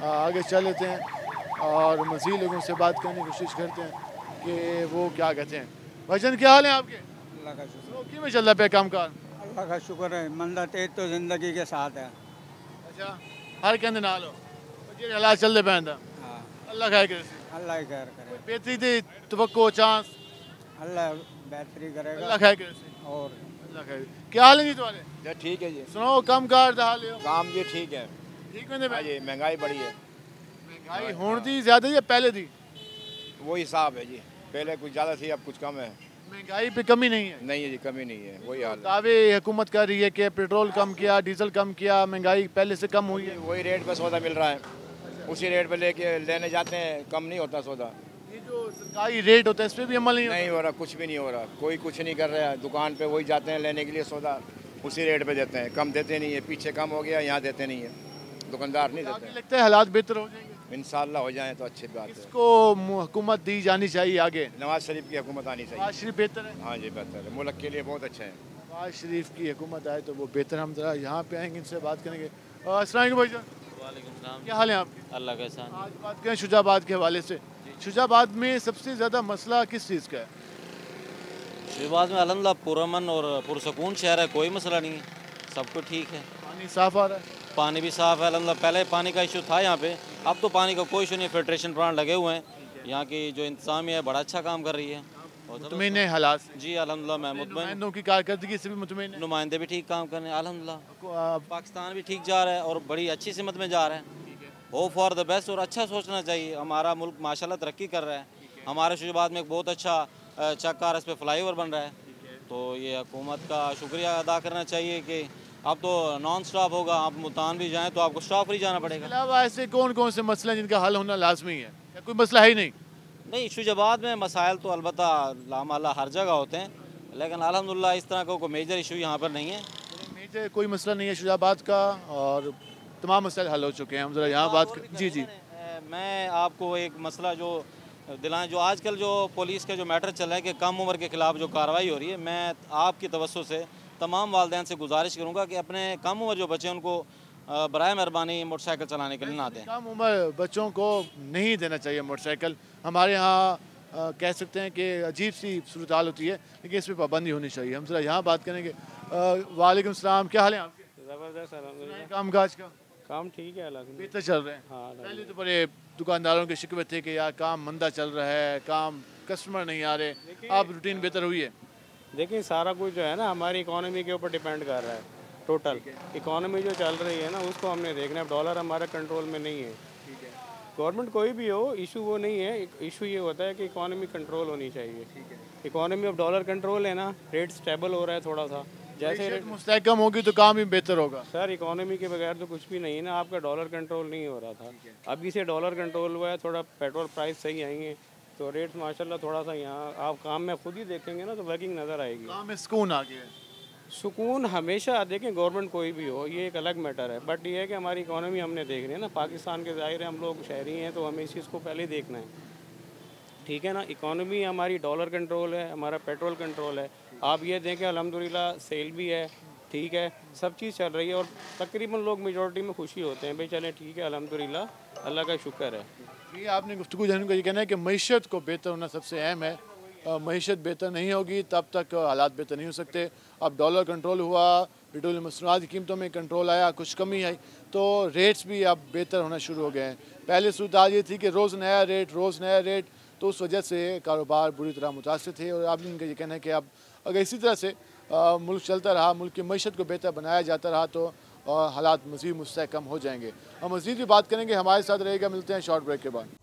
आगे चल लेते हैं और मज़ीद लोगों से बात करने की कोशिश करते हैं कि वो क्या कहते हैं। भजन क्या हाल है आपके? अल्लाह का शुक्र। में चल रहा पे काम कार? अल्लाह का शुक्र है, मंदा तेज तो ज़िंदगी के साथ है। अच्छा, हर कहने नाल हालात चलते पैदा? हाँ, अल्लाह खैर करे। अल्लाह ही खैर करे। बेहतरी दी तवक्को चांस? अल्लाह बेहतरी करेगा, अल्लाह खैर करे। और अल्लाह खैर। क्या हाल है जी तुम्हारे? जी ठीक है जी। सुनाओ काम कार दा हाल है? काम जी ठीक है। ठीक है जी। महंगाई बड़ी है। महंगाई हुण दी ज़्यादा या पहले दी? वही हिसाब है जी, पहले कुछ ज़्यादा थी, अब कुछ कम है। महंगाई पे कमी नहीं है? नहीं है जी, कमी नहीं है, वही हाल है। दावे हुकूमत कर रही है कि पेट्रोल कम किया, डीजल कम किया, महंगाई पहले से कम हुई है। वही रेट पे सौदा मिल रहा है। अच्छा। उसी रेट पे लेने जाते हैं, कम नहीं होता सौदा। ये जो सरकारी रेट होता है इस पर भी अमल नहीं हो रहा? कुछ भी नहीं हो रहा, कोई कुछ नहीं कर रहा है। दुकान पर वही जाते हैं लेने के लिए सौदा, उसी रेट पर देते हैं, कम देते नहीं है। पीछे कम हो गया, यहाँ देते नहीं है, दुकानदार नहीं देते। लगता है हालात बेहतर हो जाएंगे इंशाअल्लाह, हो जाए तो अच्छी बात है। इसको हुकूमत दी जानी चाहिए आगे, नवाज़ शरीफ की हुकूमत आनी चाहिए। नवाज़ शरीफ बेहतर है? हाँ जी बेहतर है, मुल्क के लिए बहुत अच्छा है। नवाज़ शरीफ की हुकूमत आए तो वो बेहतर। हम जरा यहाँ पे आएंगे, इनसे बात करेंगे। अस्सलाम वालेकुम भाईजान। वालेकुम सलाम। क्या हाल है आपके? अल्लाह का एहसान। आज बात करें शुजाबाद के हवाले से। शुजाबाद में सबसे ज़्यादा मसला किस चीज़ का है? शुजाबाद में अल्हम्दुलिल्लाह पुरअमन और पुरसकून शहर है, कोई मसला नहीं है, सब कुछ ठीक है। पानी साफ आ रहा है? पानी भी साफ़ है अल्हम्दुलिल्लाह। पहले पानी का इशू था यहाँ पे, अब तो पानी का कोई इशू नहीं, फिल्ट्रेशन प्लांट लगे हुए हैं। यहाँ की जो इंतजामिया है बड़ा अच्छा काम कर रही है। मुतमईन है हालात? जी अल्हम्दुलिल्लाह, मैं मुतमईन की कारकर्दगी से भी मुतमईन। नुमाइंदे भी ठीक काम कर रहे हैं अल्हम्दुलिल्लाह। पाकिस्तान भी ठीक जा रहा है और बड़ी अच्छी सिमत में जा रहा है। होप फॉर द बेस्ट, और अच्छा सोचना चाहिए। हमारा मुल्क माशाल्लाह तरक्की कर रहा है। हमारे शुजाबाद में एक बहुत अच्छा चक्कर इस पर फ्लाई ओवर बन रहा है, तो ये हुकूमत का शुक्रिया अदा करना चाहिए कि अब तो नॉन स्टॉप होगा। आप मुल्तान भी जाएं तो आपको स्टॉप ही जाना पड़ेगा। अलावा ऐसे कौन कौन से मसले हैं जिनका हल होना लाजमी है या कोई मसला है ही नहीं? नहीं, शुजाबाद में मसाइल तो अलबत्ता लामाला हर जगह होते हैं, लेकिन अल्हम्दुलिल्लाह इस तरह का कोई मेजर इशू यहाँ पर नहीं है। मेजर कोई मसला नहीं है शुजाबाद का और तमाम मसले हल हो चुके हैं। हम जरा यहाँ बात कर। जी जी, मैं आपको एक मसला जो दिलाएँ, जो आजकल जो पुलिस का जो मैटर चला है कि कम उम्र के खिलाफ जो कार्रवाई हो रही है, मैं आपकी तवज्जो से तमाम वालदैन से गुजारिश करूँगा कि अपने कम उम्र जो बच्चे उनको बराए मेहरबानी मोटरसाइकिल चलाने के लिए ना दें। कम उम्र बच्चों को नहीं देना चाहिए मोटरसाइकिल। हमारे यहाँ कह सकते हैं कि अजीब सी सूरत हाल होती है, लेकिन इस पर पाबंदी होनी चाहिए। हम जरा यहाँ बात करेंगे। वालेकुम सलाम। क्या हाल है आपके? ज़बरदस्त। काम काज का? काम ठीक है, बेहतर चल रहे हैं। हाँ, पहले तो बड़े दुकानदारों के शिकवे थे कि यार काम मंदा चल रहा है, काम कस्टमर नहीं आ रहे। आप रूटीन बेहतर हुई है? देखिए सारा कुछ जो है ना हमारी इकोनॉमी के ऊपर डिपेंड कर रहा है। टोटल इकोनॉमी जो चल रही है ना उसको हमने देखना है। डॉलर हमारा कंट्रोल में नहीं है। गवर्नमेंट कोई भी हो, इशू वो नहीं है। इशू ये होता है कि इकोनॉमी कंट्रोल होनी चाहिए। इकोनॉमी ऑफ डॉलर कंट्रोल है ना, रेट स्टेबल हो रहा है थोड़ा सा। जैसे मुस्तकम होगी तो काम भी बेहतर होगा। सर इकोनॉमी के बगैर तो कुछ भी नहीं है ना। आपका डॉलर कंट्रोल नहीं हो रहा था, अभी से डॉलर कंट्रोल हुआ है। थोड़ा पेट्रोल प्राइस सही आएंगे तो रेट माशाल्लाह थोड़ा सा, यहाँ आप काम में खुद ही देखेंगे ना तो वर्किंग नज़र आएगी। काम में सुकून आ गया। सुकून हमेशा देखें, गवर्नमेंट कोई भी हो, ये एक अलग मैटर है। बट ये है कि हमारी इकोनॉमी हमने देख रही है ना। पाकिस्तान के ज़ाहिर है हम लोग शहरी हैं तो हमें इस चीज़ को पहले देखना है, ठीक है ना। इकोनॉमी हमारी डॉलर कंट्रोल है, हमारा पेट्रोल कंट्रोल है। आप ये देखें अल्हम्दुलिल्लाह सेल भी है, ठीक है, सब चीज़ चल रही है और तकरीबन लोग मेजॉरिटी में खुशी होते हैं। भाई चलें ठीक है, अल्हम्दुलिल्लाह अल्लाह का शुक्र है। ये आपने गुफ्तगू जान को ये कहना है कि मईशत को बेहतर होना सबसे अहम है। मईशत बेहतर नहीं होगी तब तक हालात बेहतर नहीं हो सकते। अब डॉलर कंट्रोल हुआ, पेट्रोल मसनूआत की कीमतों में कंट्रोल आया, कुछ कमी आई तो रेट्स भी अब बेहतर होना शुरू हो गए हैं। पहले सूरत ये थी कि रोज़ नया रेट तो उस वजह से कारोबार बुरी तरह मुतासर थे। और अब इनका ये कहना है कि अब अगर इसी तरह से मुल्क चलता रहा, मुल्क की मईशत को बेहतर बनाया जाता रहा तो हालात मज़ीद मुस्तहकम हो जाएंगे। हम मज़ीद भी बात करेंगे, हमारे साथ रहेगा। मिलते हैं शॉर्ट ब्रेक के बाद।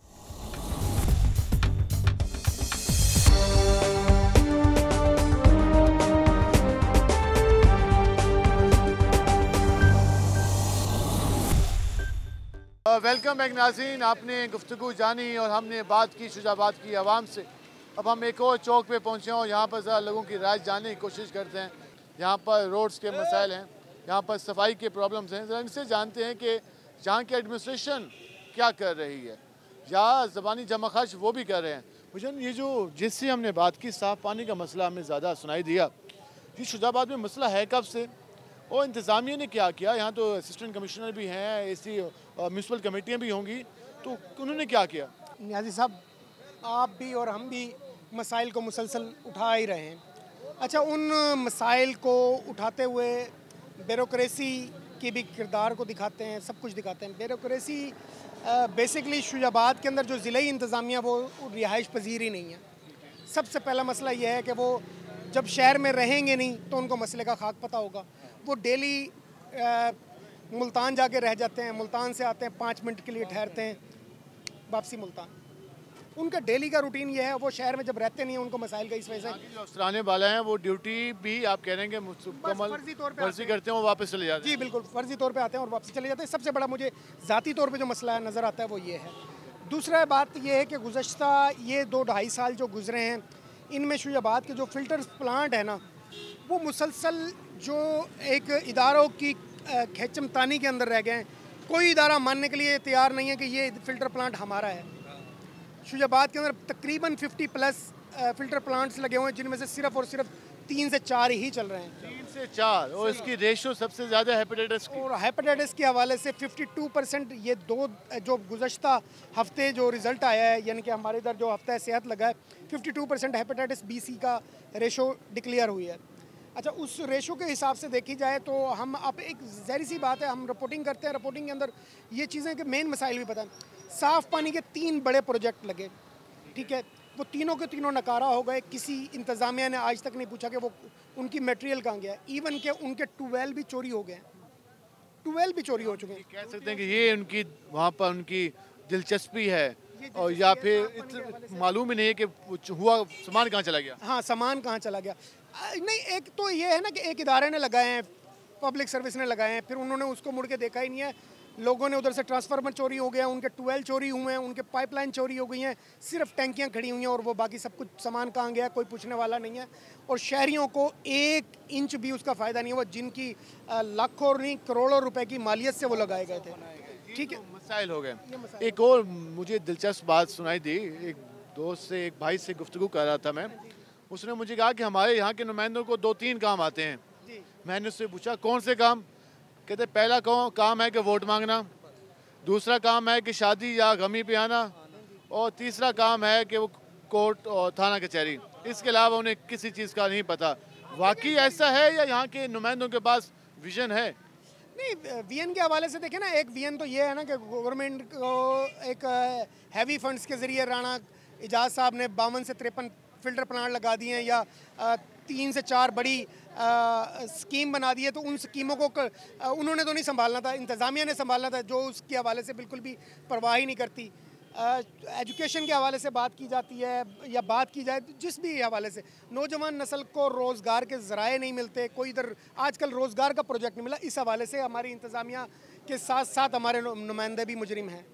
वेलकम बैक नाज़रीन। आपने गुफ्तगू जानी और हमने बात की शुजाबाद की आवाम से। अब हम एक और चौक पे पहुँचे और यहाँ पर ज़रा लोगों की राय जानने की कोशिश करते हैं। यहाँ पर रोड्स के मसाइल हैं, यहाँ पर सफाई के प्रॉब्लम्स हैं। ज़रा इनसे जानते हैं कि यहाँ की एडमिनिस्ट्रेशन क्या कर रही है या ज़बानी जमाखर्च वो भी कर रहे हैं। मुझे ये जो जिससे हमने बात की साफ़ पानी का मसला हमें ज़्यादा सुनाई दिया। ये शुजाबाद में मसला है कब से और इंतज़ामिया ने क्या किया? यहाँ तो असिस्टेंट कमिश्नर भी हैं, ऐसी म्यूनसिपल कमेटियाँ भी होंगी, तो उन्होंने क्या किया? नियाज़ी साहब आप भी और हम भी मसाइल को मुसलसल उठा ही रहे हैं। अच्छा, उन मसाइल को उठाते हुए ब्यूरोक्रेसी के भी किरदार को दिखाते हैं, सब कुछ दिखाते हैं। ब्यूरोक्रेसी बेसिकली शुजाबाद के अंदर जो ज़िले इंतज़ामिया वो रिहाइश पजीर ही नहीं है। सबसे पहला मसला यह है कि वो जब शहर में रहेंगे नहीं तो उनको मसले का खाक पता होगा। वो डेली मुल्तान जाके रह जाते हैं, मुल्तान से आते हैं, 5 मिनट के लिए ठहरते हैं, वापसी मुल्तान। उनका डेली का रूटीन ये है। वो शहर में जब रहते नहीं है उनको मसाइल का इस वजह से सराहने वाला है। वो ड्यूटी भी आप कह रहे हैं कि फर्जी तौर पे फर्जी करते हैं और वापस चले जाते हैं। जी बिल्कुल, फर्जी तौर पे आते हैं और वापस चले जाते हैं। सबसे बड़ा मुझे ज़ाती तौर पे जो मसला है नज़र आता है वो ये है। दूसरा बात यह है कि गुज़श्ता ये 2-2.5 साल जो गुजरे हैं इनमें शुजाबाद के जो फ़िल्टर प्लांट है ना वो मुसलसल जो एक इदारों की खेचमतानी के अंदर रह गए हैं। कोई इदारा मानने के लिए तैयार नहीं है कि ये फ़िल्टर प्लांट हमारा है। शुजाबाद के अंदर तकरीबन 50+ फ़िल्टर प्लांट्स लगे हुए हैं जिनमें से सिर्फ और सिर्फ 3 से 4 ही चल रहे हैं। 3 से 4 और इसकी रेशो सबसे ज़्यादा हेपेटाइटिस की। और हेपेटाइटिस के हवाले से 52% ये दो जो गुज़श्ता हफ्ते जो रिज़ल्ट आया है, यानी कि हमारे इधर जो हफ्ता सेहत लगा है, 52% हेपेटाइटिस BC का रेशो डिक्लेयर हुई है। अच्छा, उस रेशो के हिसाब से देखी जाए तो हम अब एक जहरी सी बात है, हम रिपोर्टिंग करते हैं, रिपोर्टिंग के अंदर ये चीज़ें कि मेन मसाइल भी पता है। साफ़ पानी के 3 बड़े प्रोजेक्ट लगे, ठीक है, वो तीनों के तीनों नकारा हो गए। किसी इंतज़ामिया ने आज तक नहीं पूछा कि वो उनकी मटेरियल कहाँ गया। इवन के उनके ट्यूबवेल भी चोरी हो गए, ट्यूबवेल भी चोरी हो चुके हैं। कह सकते हैं कि ये उनकी वहाँ पर उनकी दिलचस्पी है और या फिर मालूम ही नहीं है कि हुआ सामान कहाँ चला गया। हाँ, सामान कहाँ चला गया नहीं। एक तो ये है ना कि एक इदारे ने लगाए हैं, पब्लिक सर्विस ने लगाए हैं, फिर उन्होंने उसको मुड़ के देखा ही नहीं है। लोगों ने उधर से ट्रांसफार्मर चोरी हो गया, उनके ट्यूबवेल चोरी हुए हैं, उनके पाइपलाइन चोरी हो गई हैं, सिर्फ टैंकियां खड़ी हुई हैं और वो बाकी सब कुछ सामान कहाँ गया कोई पूछने वाला नहीं है। और शहरियों को 1 इंच भी उसका फ़ायदा नहीं हुआ, जिनकी लाखों और नहीं करोड़ों रुपए की मालियत से वो लगाए गए थे। ठीक है, मसाइल हो गए। एक और मुझे दिलचस्प बात सुनाई दी, एक दोस्त से, एक भाई से गुफ्तगू कर रहा था मैं, उसने मुझे कहा कि हमारे यहाँ के नुमाइंदों को 2-3 काम आते हैं। मैंने उससे पूछा कौन से काम? कहते पहला काम है कि वोट मांगना, दूसरा काम है कि शादी या गमी पे आना, और तीसरा काम है कि वो कोर्ट और थाना कचहरी। इसके अलावा उन्हें किसी चीज़ का नहीं पता। वाकई ऐसा है या यहाँ के नुमाइंदों के पास विजन है? नहीं, वीएन के हवाले से देखें ना, एक वीएन तो ये है ना कि गवर्नमेंट को एक हैवी फंड्स के ज़रिए राणा एजाज साहब ने 52 से 53 फ़िल्टर प्लांट लगा दिए हैं या तीन से चार बड़ी स्कीम बना दी है, तो उन स्कीमों को उन्होंने तो नहीं संभालना था, इंतज़ामिया ने संभालना था, जो उसके हवाले से बिल्कुल भी परवाह ही नहीं करती। एजुकेशन के हवाले से बात की जाती है या बात की जाए तो जिस भी हवाले से नौजवान नस्ल को रोज़गार के ज़राए नहीं मिलते, कोई इधर आजकल रोज़गार का प्रोजेक्ट नहीं मिला। इस हवाले से हमारी इंतज़ामिया के साथ साथ हमारे नुमाइंदे भी मुजरिम हैं,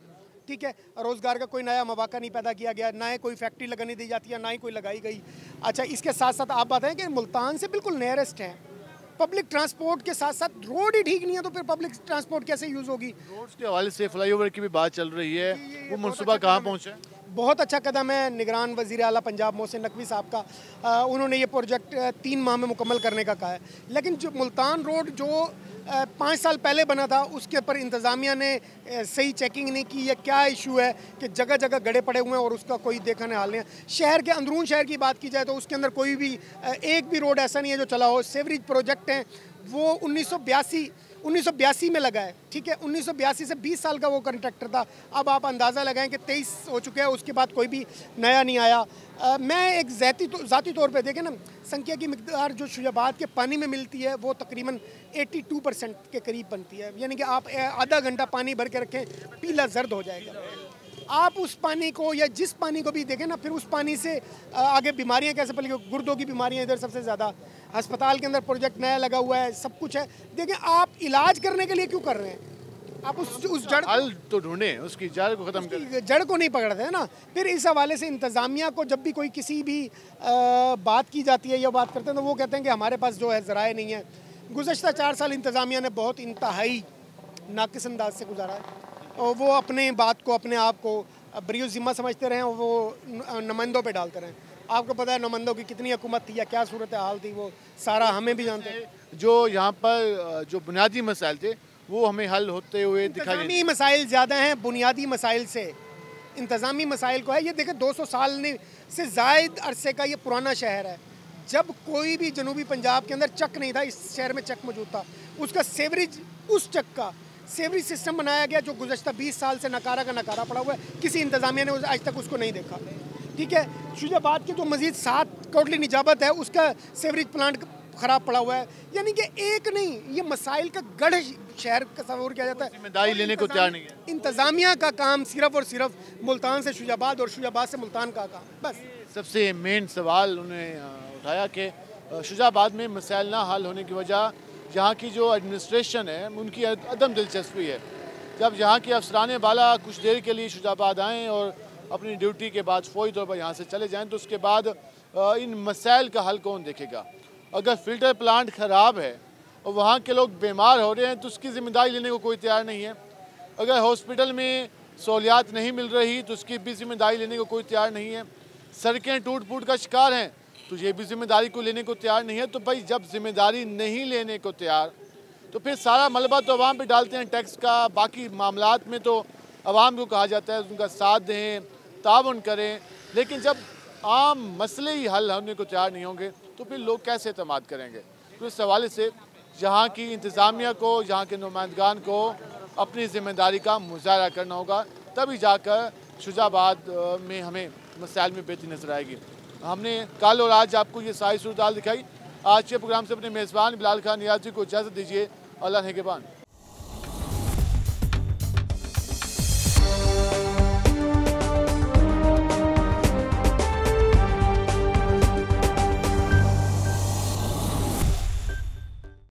ठीक है। रोज़गार का कोई नया मौका नहीं पैदा किया गया, ना ही कोई फैक्ट्री लगाने दी जाती है, ना ही कोई लगाई गई। अच्छा, इसके साथ साथ आप बताएं कि मुल्तान से बिल्कुल नियरेस्ट है, पब्लिक ट्रांसपोर्ट के साथ साथ रोड ही ठीक नहीं है, तो फिर पब्लिक ट्रांसपोर्ट कैसे यूज़ होगी। रोड्स के हवाले से फ्लाईओवर की भी बात चल रही है, वो मनसूबा कहाँ पहुँचा। बहुत अच्छा कदम है निगरान वज़ीर आला पंजाब मोहसिन नकवी साहब का, उन्होंने ये प्रोजेक्ट 3 माह में मुकम्मल करने का कहा है। लेकिन जो मुल्तान रोड जो 5 साल पहले बना था, उसके ऊपर इंतज़ामिया ने सही चेकिंग नहीं की। यह क्या इशू है कि जगह जगह गड्ढे पड़े हुए हैं और उसका कोई देखने हाल नहीं है। शहर के अंदरून शहर की बात की जाए तो उसके अंदर कोई भी एक भी रोड ऐसा नहीं है जो चला हो। सीवरेज प्रोजेक्ट हैं वो 1982 में लगा है, ठीक है। 1982 से 20 साल का वो कंट्रैक्टर था। अब आप अंदाज़ा लगाएं कि 23 हो चुके हैं, उसके बाद कोई भी नया नहीं आया। मैं एक ज़ाती तौर पे देखें ना, संख्या की मकदार जो शुजाबाद के पानी में मिलती है वो तकरीबन 82% के करीब बनती है, यानी कि आप आधा घंटा पानी भर के रखें पीला जर्द हो जाएगा। आप उस पानी को या जिस पानी को भी देखें ना, फिर उस पानी से आगे बीमारियां कैसे पड़ेगी, गुर्दों की बीमारियां इधर सबसे ज़्यादा। अस्पताल के अंदर प्रोजेक्ट नया लगा हुआ है, सब कुछ है। देखें, आप इलाज करने के लिए क्यों कर रहे हैं? आप उस जड़ तो ढूंढें, उसकी जड़ को ख़त्म करें, जड़ को नहीं पकड़ते हैं ना। फिर इस हवाले से इंतज़ामिया को जब भी कोई किसी भी बात की जाती है या बात करते हैं तो वो कहते हैं कि हमारे पास जो है ज़राए नहीं है। गुज़श्ता 4 साल इंतज़ामिया ने बहुत इंतहाई नाकिस अंदाज से गुजारा है, और वो अपने बात को अपने आप को बरियो ज़िम्मा समझते रहें और वो नुमाइंदों पे डालते रहें। आपको पता है नुमाइंदों की कितनी हुकूमत थी या क्या सूरत हाल थी, वो सारा हमें भी जानते हैं। जो यहाँ पर जो बुनियादी मसाइल थे वो हमें हल होते हुए दिखाई नहीं। मसाइल ज़्यादा हैं बुनियादी मसाइल से, इंतज़ामी मसाइल को है। ये देखें 200 साल से ज़ायद अरसे का ये पुराना शहर है। जब कोई भी जनूबी पंजाब के अंदर चक नहीं था, इस शहर में चक मौजूद था। उसका सीवरेज, उस चक का सेवरेज सिस्टम बनाया गया जो गुज़श्ता 20 साल से नकारा का नकारा पड़ा हुआ है। किसी इंतज़ामिया ने आज तक उसको नहीं देखा, ठीक है। शुजाबाद के जो मजीद 7 कोटली निजाबत है, उसका सेवरेज प्लांट ख़राब पड़ा हुआ है। यानी कि एक नहीं, ये मसाइल का गढ़ शहर का सवार किया जाता है। जिम्मेदारी लेने को तैयार नहीं है। इंतज़ामिया का काम सिर्फ और सिर्फ मुल्तान से शुजाबाद और शुजाबाद से मुल्तान का काम, बस। सबसे मेन सवाल उन्हें उठाया कि शुजाबाद में मसाइल ना हल होने की वजह यहाँ की जो एडमिनिस्ट्रेशन है उनकी अदम दिलचस्पी है। जब यहाँ के अफसरान वाला कुछ देर के लिए शुजाबाद आएँ और अपनी ड्यूटी के बाद फौरी तौर पर यहाँ से चले जाएँ तो उसके बाद इन मसाइल का हल कौन देखेगा। अगर फ़िल्टर प्लांट ख़राब है और वहाँ के लोग बीमार हो रहे हैं तो उसकी ज़िम्मेदारी लेने को कोई तैयार नहीं है। अगर हॉस्पिटल में सहूलियात नहीं मिल रही तो उसकी भी ज़िम्मेदारी लेने को कोई तैयार नहीं है। सड़कें टूट फूट का शिकार हैं तो ये भी ज़िम्मेदारी को लेने को तैयार नहीं है। तो भाई जब ज़िम्मेदारी नहीं लेने को तैयार तो फिर सारा मलबा तो आवाम पे डालते हैं टैक्स का। बाकी मामलात में तो आवाम को कहा जाता है उनका साथ दें, ताउन करें, लेकिन जब आम मसले ही हल होने को तैयार नहीं होंगे तो फिर लोग कैसे एतमाद करेंगे। तो इस हवाले से यहाँ की इंतज़ामिया को, यहाँ के नुमाइंदगान को अपनी ज़िम्मेदारी का मुजाहरा करना होगा, तभी जाकर शुजाबाद में हमें मसाइल में बेहतरी नज़र आएगी। हमने कल और आज आपको ये सारी सूरत हाल दिखाई। आज के प्रोग्राम से अपने मेज़बान बिलाल खान यासी को इजाज़त दीजिए। अल्लाह नेगेबान।